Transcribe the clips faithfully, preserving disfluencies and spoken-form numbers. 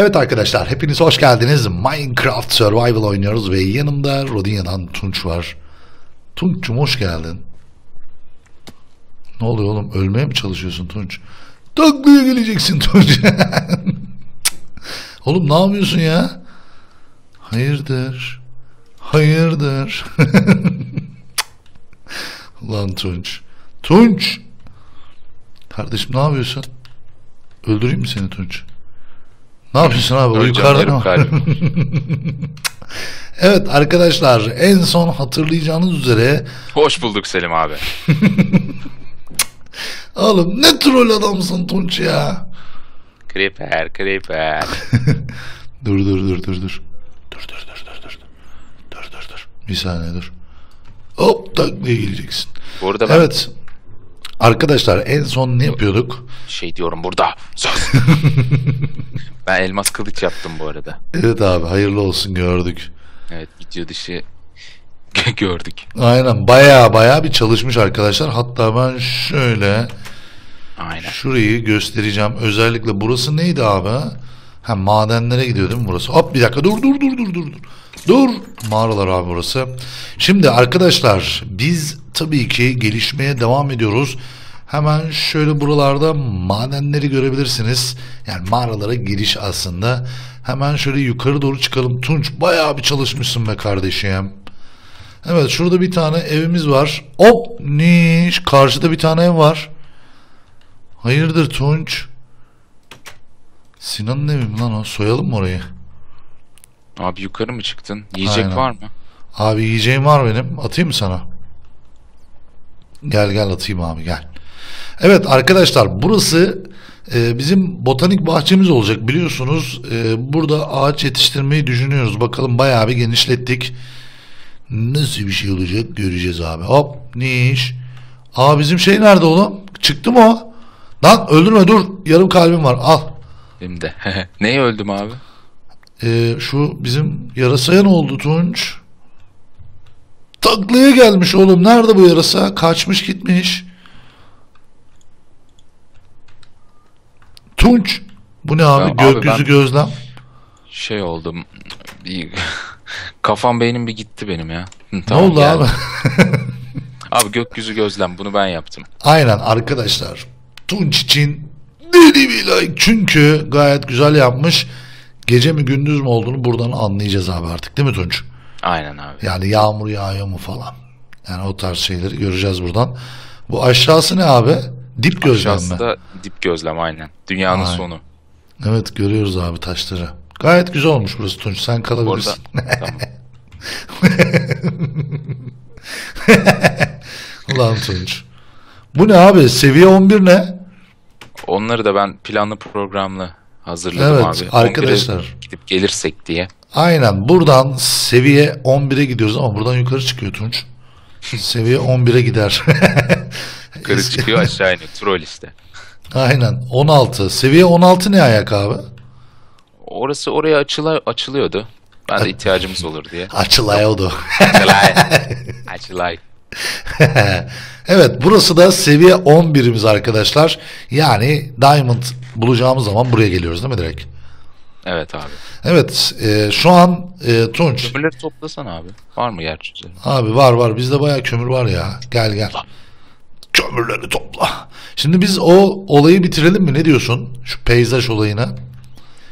Evet arkadaşlar, hepiniz hoş geldiniz. Minecraft Survival oynuyoruz ve yanımda Rodinya'dan Tunç var. Tunç'cum hoş geldin. Ne oluyor oğlum? Ölmeye mi çalışıyorsun Tunç? Taklaya geleceksin Tunç. Oğlum ne yapıyorsun ya? Hayırdır? Hayırdır? Lan Tunç. Tunç! Kardeşim ne yapıyorsun? Öldüreyim mi seni Tunç? Ne yapıyorsun abi? O yukarıda. Evet arkadaşlar, en son hatırlayacağınız üzere... Hoş bulduk Selim abi. Oğlum ne troll adamsın Tunç ya. Creeper, creeper. Dur dur dur dur dur. Dur dur dur dur dur. Dur dur dur. Bir saniye dur. Hop taklaya geleceksin. Burada ben... Evet. Arkadaşlar en son ne yapıyorduk? Şey diyorum burada. Ben elmas kılıç yaptım bu arada. Evet abi, hayırlı olsun, gördük. Evet, video dışı gördük. Aynen, baya baya bir çalışmış arkadaşlar. Hatta ben şöyle aynen şurayı göstereceğim. Özellikle burası neydi abi? Ha, madenlere gidiyor değil mi burası? Hop bir dakika dur dur dur dur dur. Dur, mağaralar abi burası. Şimdi arkadaşlar biz tabii ki gelişmeye devam ediyoruz. Hemen şöyle buralarda madenleri görebilirsiniz. Yani mağaralara giriş aslında. Hemen şöyle yukarı doğru çıkalım. Tunç bayağı bir çalışmışsın be kardeşim. Evet, şurada bir tane evimiz var. Hop niş, karşıda bir tane ev var. Hayırdır Tunç? Sinan'ın evi mi lan o? Soyalım mı orayı? Abi yukarı mı çıktın? Yiyecek aynen var mı? Abi yiyeceğim var benim. Atayım mı sana? Gel gel atayım abi gel. Evet arkadaşlar, burası e, bizim botanik bahçemiz olacak biliyorsunuz. E, burada ağaç yetiştirmeyi düşünüyoruz. Bakalım bayağı bir genişlettik. Nasıl bir şey olacak göreceğiz abi. Hop niş. Aa bizim şey nerede oğlum? Çıktı mı o? Lan öldürme dur. Yarım kalbim var al. Benim de. Neyi öldüm abi? Ee, şu bizim yarasaya ne oldu Tunç? Taklaya gelmiş oğlum. Nerede bu yarasa? Kaçmış gitmiş. Tunç. Bu ne abi? Ya, gökyüzü abi gözlem. Şey oldum. Bir... Kafam beynim bir gitti benim ya. Hı, tamam, ne oldu geldim abi? Abi gökyüzü gözlem. Bunu ben yaptım. Aynen arkadaşlar. Tunç için deli bir like. Çünkü gayet güzel yapmış. Gece mi gündüz mü olduğunu buradan anlayacağız abi artık değil mi Tunç? Aynen abi. Yani yağmur yağıyor mu falan. Yani o tarz şeyleri göreceğiz buradan. Bu aşağısı ne abi? Dip gözlem mi? Aşağısı da dip gözlem aynen. Dünyanın aynen sonu. Evet görüyoruz abi taşları. Gayet güzel olmuş burası Tunç. Sen kalabilirsin. Tamam. Ulan Tunç. Bu ne abi? Seviye on bir ne? Onları da ben planlı programlı hazırladım evet, abi. Evet arkadaşlar. Gidip gelirsek diye. Aynen buradan seviye on bire gidiyoruz ama buradan yukarı çıkıyor Tunç. Seviye on bire gider. Yukarı çıkıyor aşağı iniyor. Troll işte. Aynen on altı. Seviye on altı ne ayak abi? Orası oraya açıla, açılıyordu. Ben de ihtiyacımız olur diye. Açılıyordu. Açılay. Açılay. Evet burası da seviye on birimiz arkadaşlar. Yani diamond bulacağımız zaman buraya geliyoruz değil mi direkt? Evet abi. Evet e, şu an e, Tunç. Kömürleri toplasana abi. Var mı yer? Abi var var. Bizde bayağı kömür var ya. Gel gel. Topla. Kömürleri topla. Şimdi biz o olayı bitirelim mi? Ne diyorsun? Şu peyzaj olayına.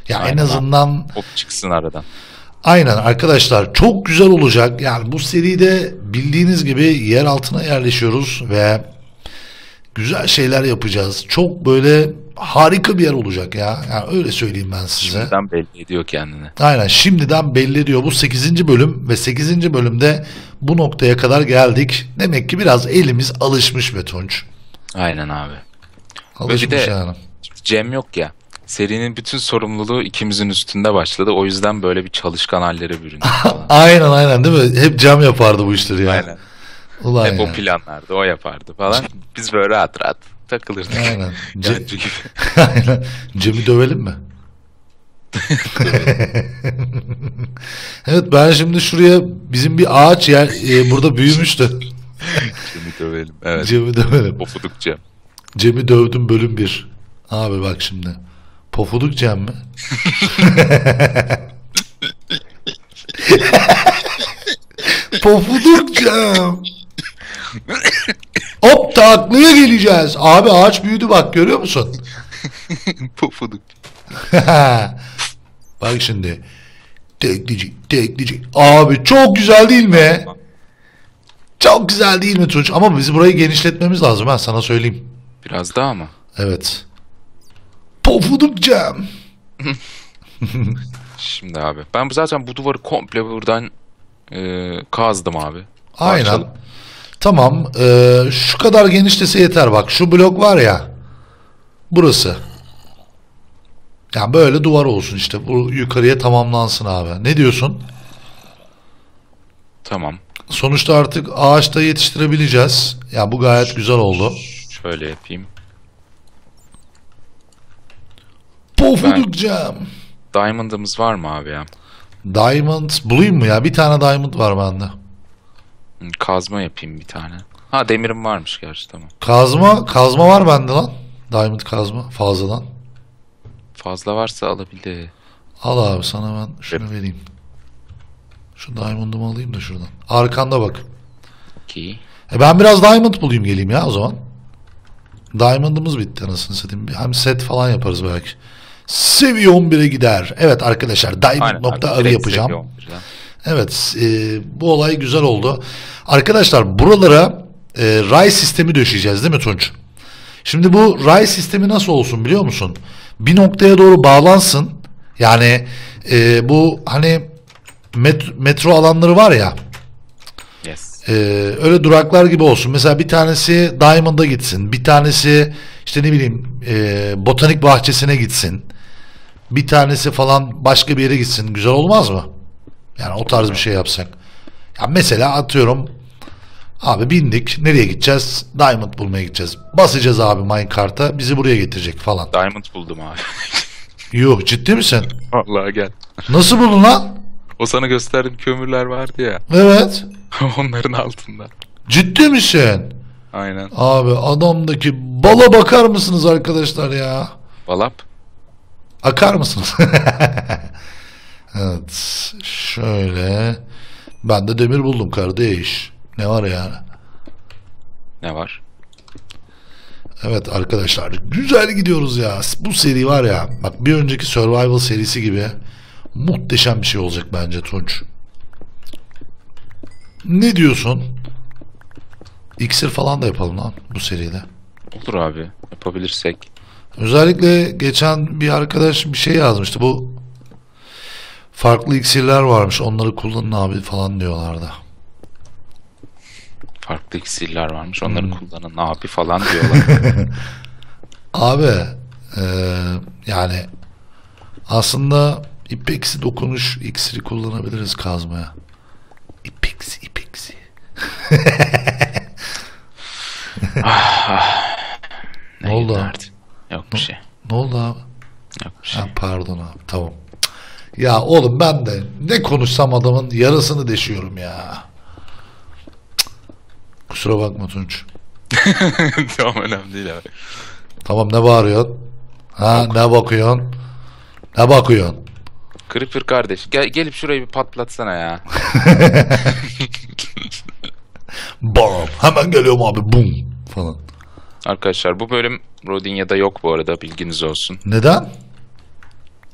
Ya aynen en azından. Top çıksın aradan. Aynen arkadaşlar. Çok güzel olacak. Yani bu seride bildiğiniz gibi yer altına yerleşiyoruz ve güzel şeyler yapacağız. Çok böyle harika bir yer olacak ya. Yani öyle söyleyeyim ben size. Şimdiden belli ediyor kendini. Aynen şimdiden belli ediyor. Bu sekizinci bölüm ve sekizinci bölümde bu noktaya kadar geldik. Demek ki biraz elimiz alışmış be Tunç. Aynen abi. Alışmış de, yani. Cem yok ya. Serinin bütün sorumluluğu ikimizin üstünde başladı. O yüzden böyle bir çalışkan hallere büründü. Aynen aynen değil mi? Hep Cem yapardı bu işleri yani. Aynen. Ulan hep yani o planlardı, o yapardı falan. Biz böyle rahat rahat takılırdık. Aynen. Ce Aynen. Cem'i dövelim mi? Evet ben şimdi şuraya bizim bir ağaç yer e, burada büyümüştü. Cem'i dövelim. Evet. Cem'i dövelim. Ofuduk Cem. Cem'i dövdüm bölüm bir. Abi bak şimdi. Pofuduk Cem mi? Pofuduk Cem. Hop taklaya geleceğiz. Abi ağaç büyüdü bak, görüyor musun? Pofuduk. Bak şimdi. Teklicik, teklicik. Abi çok güzel değil mi? Çok güzel değil mi Tunç? Ama biz burayı genişletmemiz lazım, ha sana söyleyeyim. Biraz daha mı? Evet. Pofuduk Cem. Şimdi abi ben zaten bu duvarı komple buradan e, kazdım abi. Aynen. Parçalı. Tamam. E, şu kadar genişlese yeter bak. Şu blok var ya. Burası. Yani böyle duvar olsun işte. Bu yukarıya tamamlansın abi. Ne diyorsun? Tamam. Sonuçta artık ağaçta yetiştirebileceğiz. Ya yani bu gayet güzel oldu. Şöyle yapayım. Pofuduk Cem. Diamond'ımız var mı abi ya? Diamond bulayım mı ya? Bir tane diamond var bende. Kazma yapayım bir tane. Ha demirim varmış gerçi, tamam. Kazma, kazma var bende lan. Diamond kazma fazladan. Fazla varsa alabilir. Al abi sana ben şunu evet. vereyim. Şu diamond'ımı alayım da şuradan. Arkanda bak. Okey. E ben biraz diamond bulayım geleyim ya o zaman. Diamond'ımız bitti anasını satayım. Hem set falan yaparız belki. Seviye on bire gider. Evet arkadaşlar diamond nokta arı yapacağım. Evet e, bu olay güzel oldu. Arkadaşlar buralara e, ray sistemi döşeyeceğiz değil mi Tunç? Şimdi bu ray sistemi nasıl olsun biliyor musun? Bir noktaya doğru bağlansın. Yani e, bu hani met, metro alanları var ya. Yes. E, öyle duraklar gibi olsun. Mesela bir tanesi Diamond'a gitsin. Bir tanesi işte ne bileyim e, botanik bahçesine gitsin. Bir tanesi falan başka bir yere gitsin. Güzel olmaz mı? Yani o tarz bir şey yapsak. Ya mesela atıyorum. Abi bindik. Nereye gideceğiz? Diamond bulmaya gideceğiz. Basacağız abi Minecart'a. Bizi buraya getirecek falan. Diamond buldum abi. Yuh ciddi misin? Vallahi gel. Nasıl buldun lan? O sana gösterdiğim kömürler vardı ya. Evet. Onların altında. Ciddi misin? Aynen. Abi adamdaki bala bakar mısınız arkadaşlar ya? Balap. Akar mısınız? Evet. Şöyle. Ben de demir buldum kardeş. Ne var yani? Ne var? Evet arkadaşlar güzel gidiyoruz ya. Bu seri var ya bak, bir önceki Survival serisi gibi muhteşem bir şey olacak bence Tunç. Ne diyorsun? İksir falan da yapalım lan bu seride. Olur abi, yapabilirsek. Özellikle geçen bir arkadaş bir şey yazmıştı, bu farklı iksirler varmış onları kullanın abi falan diyorlardı. Farklı iksirler varmış. Onları hmm. kullanın abi falan diyorlar. Abi e, yani aslında ipeksi dokunuş iksiri kullanabiliriz kazmaya. İpeksi ipeksi. ah, ah. Ne, ne oldu abi? Yok bir şey. Ne oldu abi? Yok bir şey. Ha, pardon abi tamam. Ya oğlum ben de ne konuşsam adamın yarısını deşiyorum ya. Kusura bakma Tunç. Tamam önemli değil abi. Tamam ne bağırıyorsun? Ha yok. Ne bakıyorsun? Ne bakıyorsun? Creeper kardeş gel, gelip şurayı bir patlatsana ya. Bam hemen geliyorum abi bum falan. Arkadaşlar bu bölüm Rodinya'da yok bu arada, bilginiz olsun. Neden?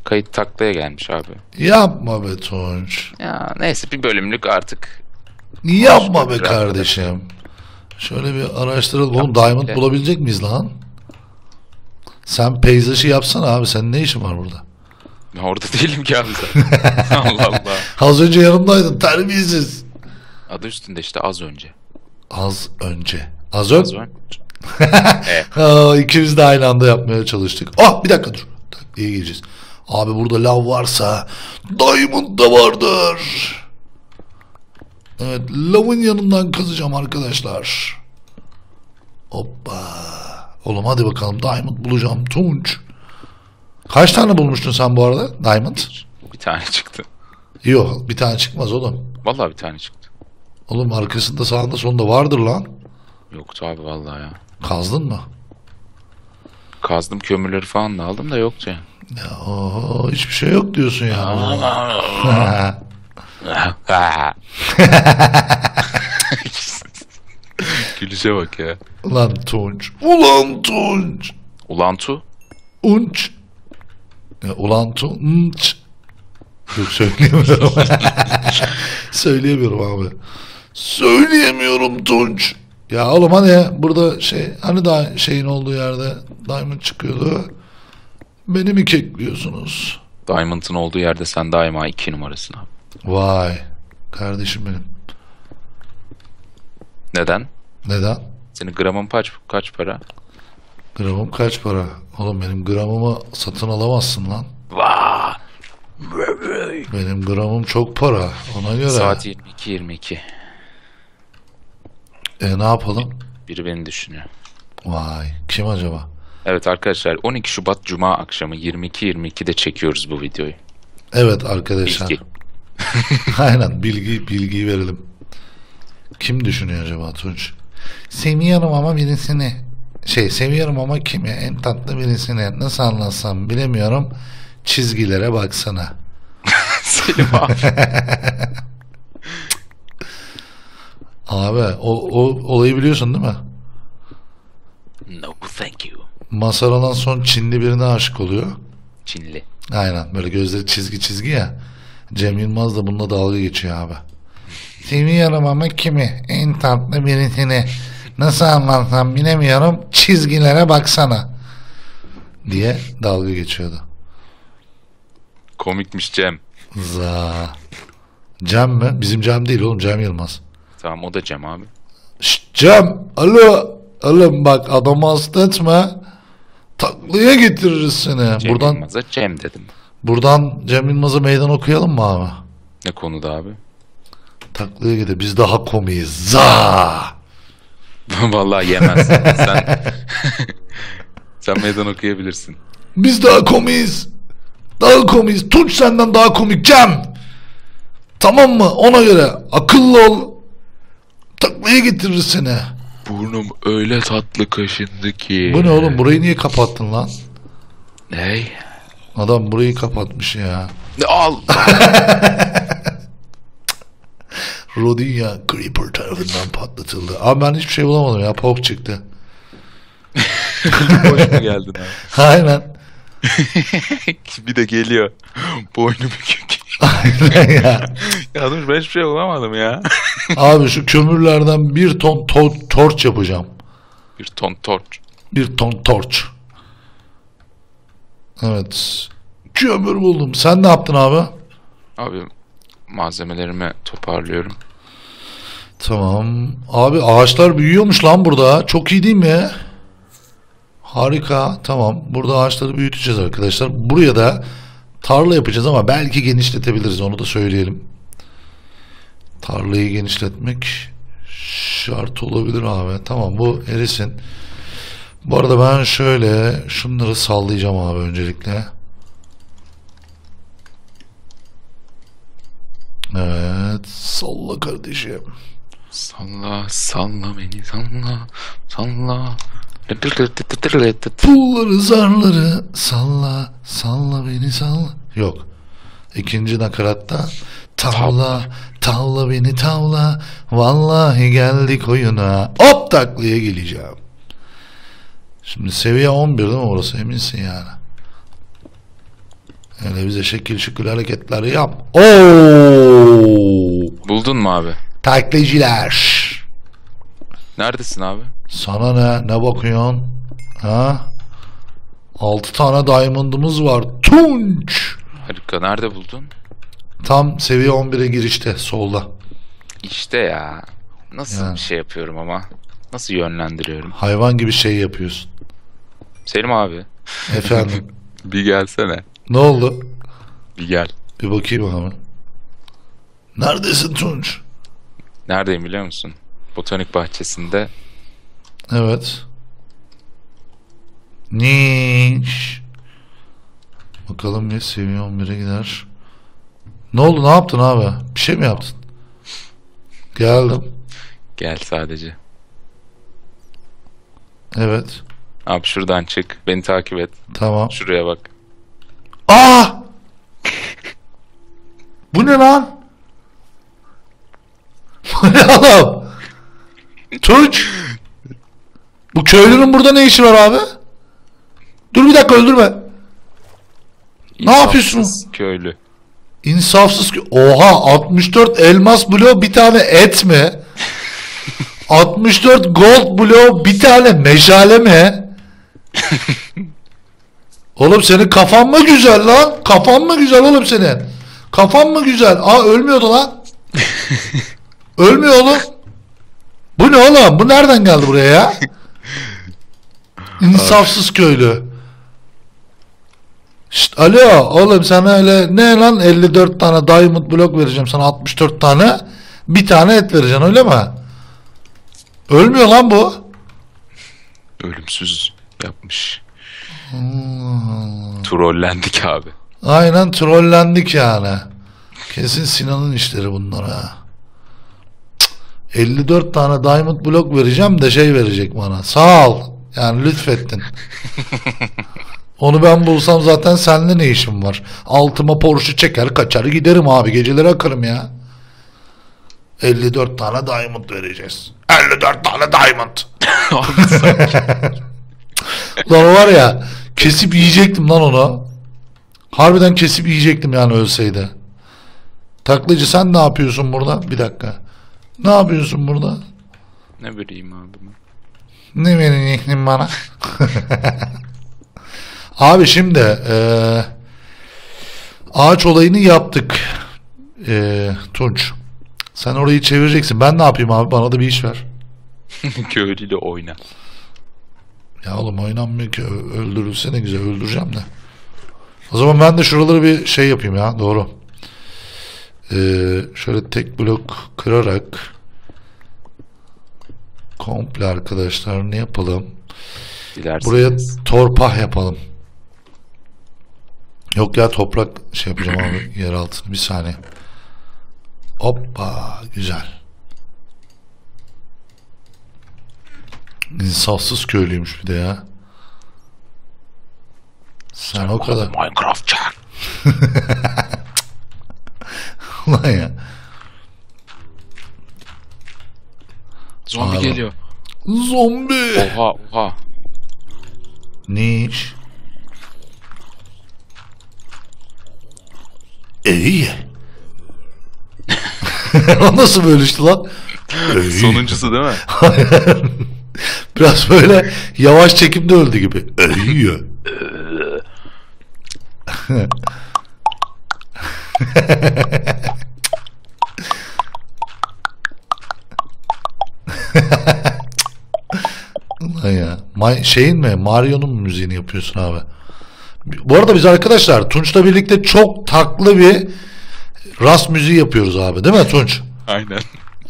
Kayıt taklaya gelmiş abi. Yapma be Tunç. Ya neyse bir bölümlük artık. Yapma be kardeşim. Arkadaşlar. Şöyle bir araştıralım. Oğlum diamond de. Bulabilecek miyiz lan? Sen peyzajı yapsana abi. Senin ne işin var burada? Ya orada değilim ki abi. Allah Allah. Az önce yanımdaydın. Terbiyesiz. Adı üstünde işte az önce. Az önce. Az, ön... az önce. Evet. Aa, ikimiz de aynı anda yapmaya çalıştık. Ah bir dakika dur. İyi gireceğiz. Abi burada lav varsa diamond da vardır. Evet, lavın yanından kazacağım arkadaşlar. Hoppa. Oğlum hadi bakalım diamond bulacağım Tunç. Kaç tane bulmuştun sen bu arada diamond? Bir tane çıktı. Yok bir tane çıkmaz oğlum. Vallahi bir tane çıktı. Oğlum arkasında sağında sonunda vardır lan. Yoktu abi vallahi ya. Kazdın mı? Kazdım, kömürleri falan da aldım da yoktu ya. Ya, oho, hiçbir şey yok diyorsun ya. Gülüşe bak ya. Ulan Tunç. Ulan Tunç. Ulan tu. Unç. Ulan Tunç. Yok, söyleyemiyorum. Söyleyemiyorum abi. Söyleyemiyorum Tunç. Ya oğlum hani ya, burada şey hani daha şeyin olduğu yerde diamond çıkıyordu. Beni mi kekliyorsunuz? Diamond'ın olduğu yerde sen daima iki numarasın abi. Vay. Kardeşim benim. Neden? Neden? Senin gramın kaç, kaç para? Gramım kaç para? Oğlum benim gramımı satın alamazsın lan. Vaa. Benim gramım çok para. Ona göre. Saat yirmi iki yirmi iki. E ne yapalım? Biri beni düşünüyor. Vay. Kim acaba? Evet arkadaşlar, on iki Şubat Cuma akşamı yirmi iki yirmi iki'de çekiyoruz bu videoyu. Evet arkadaşlar. Bilgi. Aynen, bilgi bilgiyi verelim. Kim düşünüyor acaba Tunç? Seviyorum ama birisini. Şey seviyorum ama kimi? En tatlı birisini. Nasıl anlatsam bilemiyorum. Çizgilere baksana. Selim abi. Abi o, o olayı biliyorsun değil mi? No thank you. Masala'dan son Çinli birine aşık oluyor. Çinli. Aynen, böyle gözleri çizgi çizgi ya. Cem Yılmaz da bununla dalga geçiyor abi. Seviyorum ama kimi? En tatlı birisini. Nasıl anlatsam bilemiyorum. Çizgilere baksana. Diye dalga geçiyordu. Komikmiş Cem. Za. Cem mi? Bizim Cem değil oğlum, Cem Yılmaz. Tamam, o da Cem abi. Şşt Cem. Alo. Oğlum bak, adamı hasta etme. Taklaya getiririz seni. Cem buradan, Yılmaz'a Cem dedim. Buradan Cem Yılmaz'a meydan okuyalım mı abi? Ne konuda abi? Taklaya gidelim. Biz daha komiyiz. Za. Vallahi yemezsin. Sen, sen meydan okuyabilirsin. Biz daha komiyiz. Daha komiyiz. Tunç senden daha komik Cem. Tamam mı? Ona göre akıllı ol. Taklaya getiririz seni. Burnum öyle tatlı kaşındı ki. Bu ne oğlum, burayı niye kapattın lan? Ney? Adam burayı kapatmış ya. Al. Rodinya Creeper tarafından patlatıldı. Abi ben hiçbir şey bulamadım ya, pop çıktı. Boş mu geldin abi? Aynen. Bir de geliyor. Boynu bükük. Aynen ya. Ya dur, ben hiçbir şey bulamadım ya. Abi şu kömürlerden bir ton to torç yapacağım. Bir ton torç. Bir ton torç. Evet. Kömür buldum. Sen ne yaptın abi? Abi malzemelerimi toparlıyorum. Tamam. Abi ağaçlar büyüyormuş lan burada. Çok iyi değil mi? Harika. Tamam. Burada ağaçları büyüteceğiz arkadaşlar. Buraya da tarla yapacağız ama belki genişletebiliriz. Onu da söyleyelim. Tarlayı genişletmek şart olabilir abi. Tamam, bu erisin. Bu arada ben şöyle şunları sallayacağım abi öncelikle. Evet. Salla kardeşim. Salla, salla beni, salla, salla. Pulları, zarları, salla, salla beni, salla. Yok. İkinci nakaratta tavla, tavla beni tavla, vallahi geldik oyuna. Hop, taklaya geleceğim. Şimdi seviye on bir değil mi orası, eminsin yani. Yani bize şekil şükür hareketler yap. Oo! Buldun mu abi? Taklacılar. Neredesin abi? Sana ne? Ne bakıyorsun? Ha? altı tane diamond'ımız var. Tunç! Harika. Nerede buldun? Tam seviye on bir'e girişte. Solda. İşte ya. Nasıl yani. Bir şey yapıyorum ama. Nasıl yönlendiriyorum? Hayvan gibi şey yapıyorsun. Selim abi. Efendim? Bir gelsene. Ne oldu? Bir gel. Bir bakayım abi. Neredesin Tunç? Neredeyim biliyor musun? Botanik bahçesinde. Evet. Niş. Bakalım ne seviye on bir'e gider. Ne oldu, ne yaptın abi? Bir şey mi yaptın? Geldim. Gel sadece. Evet. Abi şuradan çık. Beni takip et. Tamam. Şuraya bak. Aa! Bu ne lan? Bu ne oğlum? Tunç! Bu köylünün burada ne işi var abi? Dur bir dakika, öldürme. İnsafsız ne yapıyorsun? Köylü. İnsafsız köylü. Oha, altmış dört elmas bloğu bir tane et mi? altmış dört gold bloğu bir tane meşale mi? Oğlum senin kafan mı güzel lan? Kafan mı güzel oğlum senin? Kafan mı güzel? Aa, ölmüyordu lan. Ölmüyor oğlum. Bu ne oğlum? Bu nereden geldi buraya ya? İnsafsız köylü. Şşt, alo oğlum, sana öyle ne lan, elli dört tane diamond blok vereceğim sana, altmış dört tane, bir tane et vereceğim, öyle mi? Ölmüyor lan bu. Ölümsüz yapmış. Hmm. Trollendik abi. Aynen, trollendik yani. Kesin Sinan'ın işleri bunlar ha. elli dört tane diamond blok vereceğim de şey verecek bana. Sağ ol. Yani lütfettin. Onu ben bulsam zaten seninle ne işim var? Altıma Porsche çeker kaçar giderim abi. Geceleri akarım ya. elli dört tane diamond vereceğiz. elli dört tane diamond. Lan var ya, kesip yiyecektim lan onu. Harbiden kesip yiyecektim yani ölseydi. Taklacı sen ne yapıyorsun burada? Bir dakika. Ne yapıyorsun burada? Ne vereyim abi ben? Ne verin iklim bana? Abi şimdi ee, ağaç olayını yaptık. E, Tunç, sen orayı çevireceksin. Ben ne yapayım abi? Bana da bir iş ver. Köylüyle oyna. Ya oğlum oynanmıyor ki. Öldürülse ne güzel, öldüreceğim de. O zaman ben de şuraları bir şey yapayım ya. Doğru. E, şöyle tek blok kırarak komple arkadaşlar ne yapalım? Dilersiniz. Buraya torpah yapalım. Yok ya, toprak şey yapacağım abi, yer altını bir saniye. Hoppa, güzel. İnsafsız köylüymüş bir de ya. Sen o kadar Minecraft'çı. Ulan ya. Zombi abi geliyor. Zombi. Oha oha. Ne iş? Ey. O nasıl bölüştü lan? Ey. Sonuncusu değil mi? Biraz böyle yavaş çekimde öldü gibi. Ey. Ya. Şeyin mi? Mario'nun mu müziğini yapıyorsun abi? Bu arada biz arkadaşlar Tunç'la birlikte çok taklı bir Rust müziği yapıyoruz abi. Değil mi Tunç? Aynen.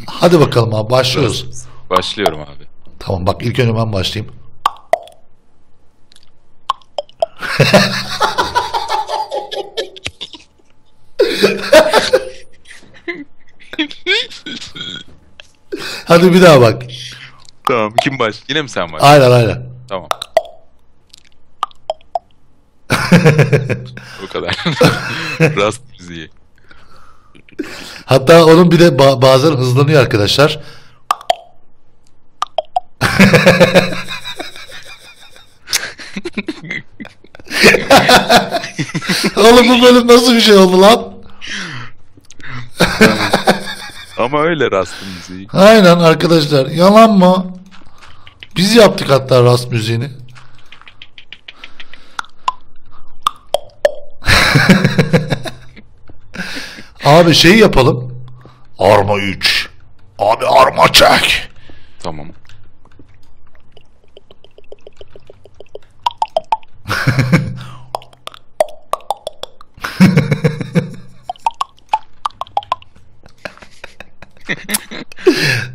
Hadi bakalım abi, başlıyoruz. Başlıyorum abi. Tamam bak, ilk önce ben başlayayım. Hadi bir daha bak. Tamam, kim baş? Yine mi sen baş? Aynen aynen. Tamam. O kadar. Rust müziği. Hatta onun bir de ba bazen hızlanıyor arkadaşlar. Oğlum bu bölüm nasıl bir şey oldu lan? Ama öyle Rust müziği. Aynen arkadaşlar. Yalan mı? Biz yaptık hatta Rust müziğini. Abi şey yapalım. Arma üç. Abi arma çek. Tamam.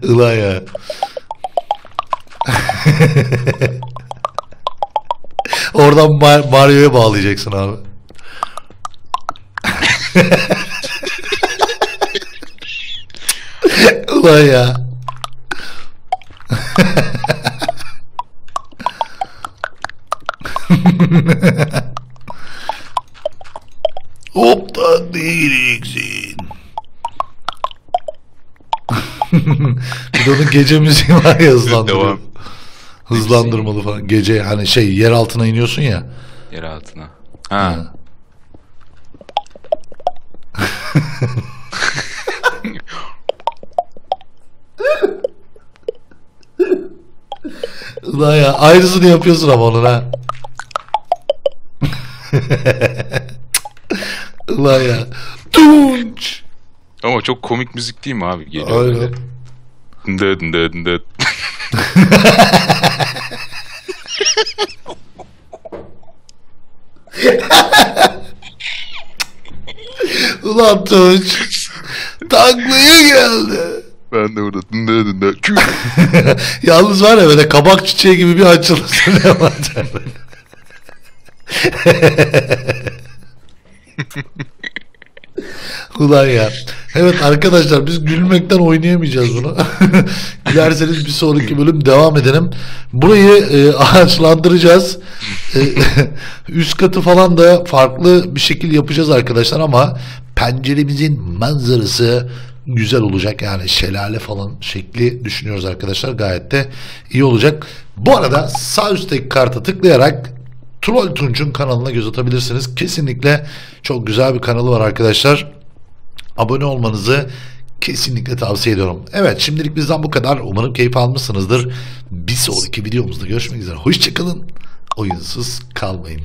Ulan ya. Oradan Mar Mario'ya bağlayacaksın abi. Ulan ya. Bir de onun gece müziği var ya, hızlandırıyor. Hızlandırmalı falan. Gece hani şey, yer altına iniyorsun ya. Yer altına. Ha. Ha. Ulan ya, aynısını yapıyorsun ama onun ha. Ulan ya. Tunç. Ama çok komik müzik değil mi abi? Geliyor. Aynen. Dıt dıt dıt. Ulan Tunç. Taklaya geldi. Ben de burada dıt dıt. Yalnız var ya, böyle kabak çiçeği gibi bir açılırsın. Ulan ya. Evet arkadaşlar, biz gülmekten oynayamayacağız bunu. Dilerseniz bir sonraki bölüm devam edelim. Burayı e, ağaçlandıracağız. E, üst katı falan da farklı bir şekil yapacağız arkadaşlar, ama penceremizin manzarası güzel olacak. Yani şelale falan şekli düşünüyoruz arkadaşlar. Gayet de iyi olacak. Bu arada sağ üstteki karta tıklayarak Troll Tunç'un kanalına göz atabilirsiniz. Kesinlikle çok güzel bir kanalı var arkadaşlar. Abone olmanızı kesinlikle tavsiye ediyorum. Evet, şimdilik bizden bu kadar. Umarım keyif almışsınızdır. Bir sonraki videomuzda görüşmek üzere. Hoşçakalın. Oyunsuz kalmayın.